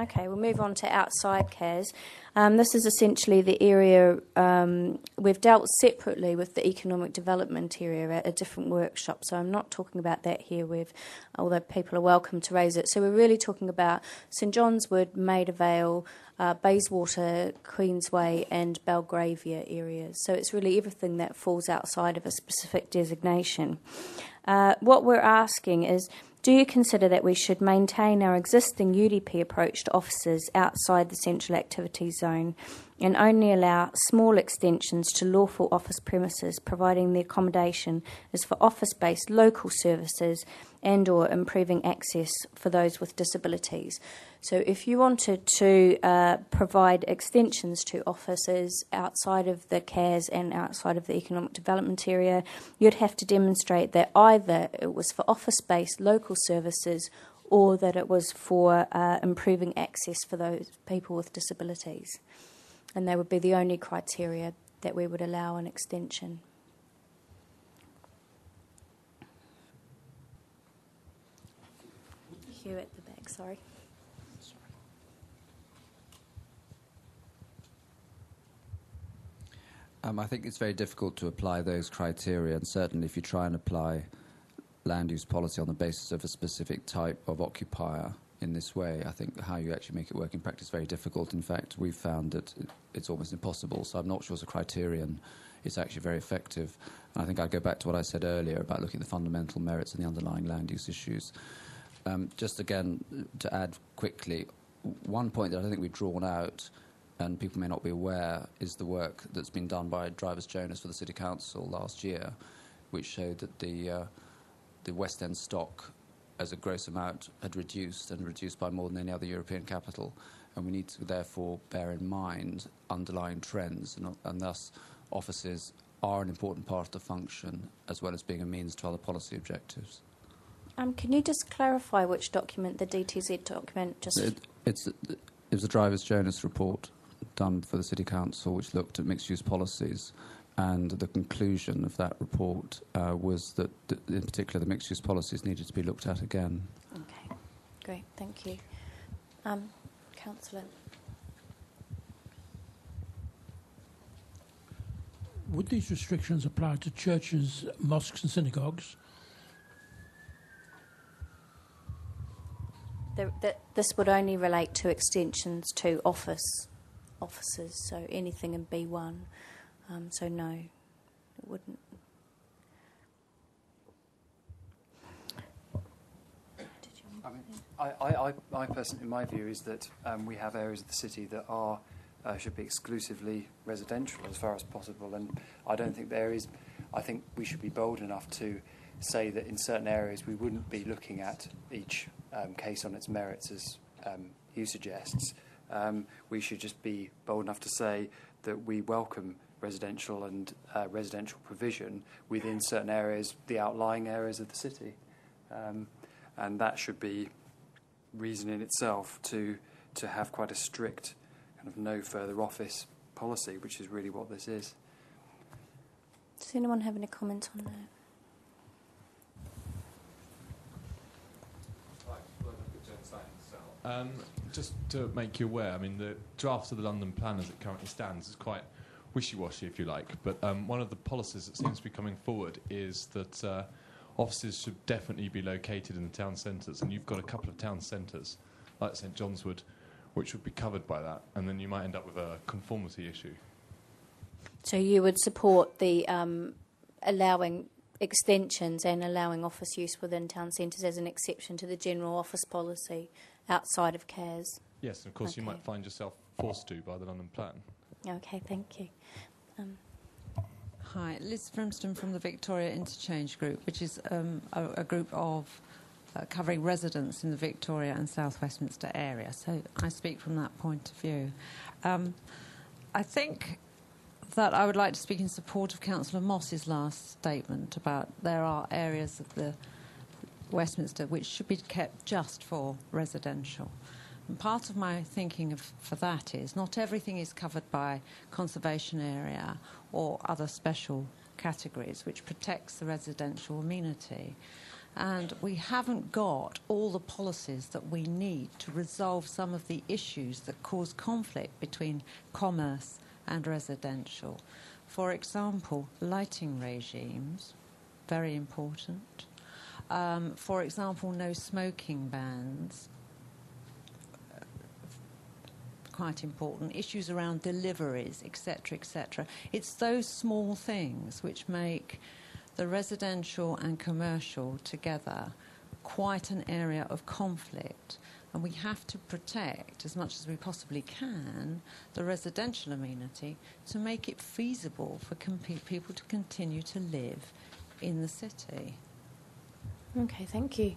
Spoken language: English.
Okay, we'll move on to outside CAS. This is essentially the area we've dealt separately with the economic development area at a different workshop, so I'm not talking about that here, although people are welcome to raise it. So we're really talking about St John's Wood, Maida Vale, Bayswater, Queensway and Belgravia areas. So it's really everything that falls outside of a specific designation. What we're asking is, do you consider that we should maintain our existing UDP approach to offices outside the central activity zone and only allow small extensions to lawful office premises, providing the accommodation is for office-based local services and or improving access for those with disabilities? So if you wanted to provide extensions to offices outside of the CAS and outside of the economic development area, you'd have to demonstrate that either it was for office-based local services or that it was for improving access for those people with disabilities. And they would be the only criteria that we would allow an extension. Hugh at the back, sorry. I think it's very difficult to apply those criteria, and certainly if you try and apply land use policy on the basis of a specific type of occupier in this way, I think how you actually make it work in practice is very difficult. In fact, we've found that it's almost impossible, so I'm not sure as a criterion it's actually very effective. And I think I'd go back to what I said earlier about looking at the fundamental merits and the underlying land use issues. Just again, to add quickly, one point that I don't think we've drawn out and people may not be aware, is the work that's been done by Drivers Jonas for the City Council last year, which showed that the West End stock as a gross amount had reduced, and reduced by more than any other European capital. And we need to therefore bear in mind underlying trends, and thus offices are an important part of the function as well as being a means to other policy objectives. Can you just clarify which document, the DTZ document? It was the Drivers Jonas report done for the City Council, which looked at mixed-use policies, and the conclusion of that report was that, in particular, the mixed-use policies needed to be looked at again. Okay, great, thank you. Councillor. Would these restrictions apply to churches, mosques and synagogues? This would only relate to extensions to offices, so anything in B1. So no, it wouldn't. I personally, my view is that we have areas of the city that are should be exclusively residential as far as possible, and I don't think there is. I think we should be bold enough to say that in certain areas we wouldn't be looking at each case on its merits, as Hugh suggests. We should just be bold enough to say that we welcome residential and residential provision within certain areas, the outlying areas of the city. And that should be reason in itself to have quite a strict kind of no further office policy, which is really what this is. Does anyone have any comment on that? Just to make you aware, I mean, the draft of the London plan as it currently stands is quite wishy-washy, if you like, but one of the policies that seems to be coming forward is that offices should definitely be located in the town centres, and you've got a couple of town centres, like St John's Wood, which would be covered by that, and then you might end up with a conformity issue. So you would support the allowing extensions and allowing office use within town centres as an exception to the general office policy outside of CAS? Yes, and of course, okay. You might find yourself forced to by the London plan. Okay, thank you. Hi, Liz Frimston from the Victoria Interchange Group, which is a group of covering residents in the Victoria and South Westminster area. So I speak from that point of view. I think that I would like to speak in support of Councillor Moss's last statement about there are areas of the Westminster which should be kept just for residential. And part of my thinking for that is not everything is covered by conservation area or other special categories, which protects the residential amenity. And we haven't got all the policies that we need to resolve some of the issues that cause conflict between commerce and residential. For example, lighting regimes, very important. For example, no smoking bans, quite important. Issues around deliveries, etc., etc. It's those small things which make the residential and commercial together quite an area of conflict, and we have to protect as much as we possibly can the residential amenity to make it feasible for people to continue to live in the city. Okay, thank you.